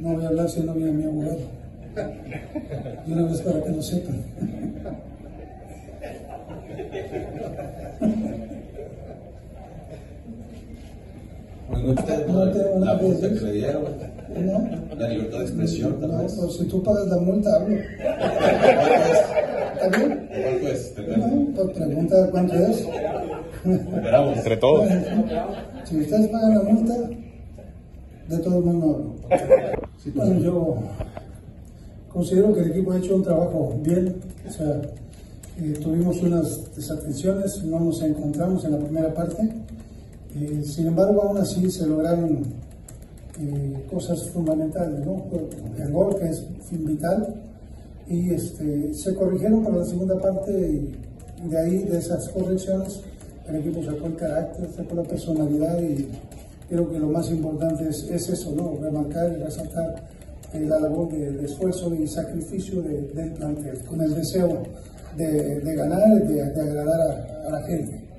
No voy a hablar si no viene mi abogado. De una vez para que lo sepan. La multa que le dieron, la libertad de expresión, tal vez. No, pues si tú pagas la multa, hablo. ¿También? ¿Cuánto es? No, pues pregunta cuánto es. Esperamos, entre todos. Si ustedes pagan la multa, de todo el mundo hablo. Bueno, yo considero que el equipo ha hecho un trabajo bien. O sea, tuvimos unas desatenciones, no nos encontramos en la primera parte. Sin embargo, aún así se lograron cosas fundamentales, ¿no? El gol, que es fin vital, y se corrigieron para la segunda parte, y de ahí, de esas correcciones, el equipo sacó el carácter, sacó la personalidad, y creo que lo más importante es eso, ¿no? Remarcar y resaltar la labor de esfuerzo y sacrificio del plantel, con el deseo de ganar y de agradar a la gente.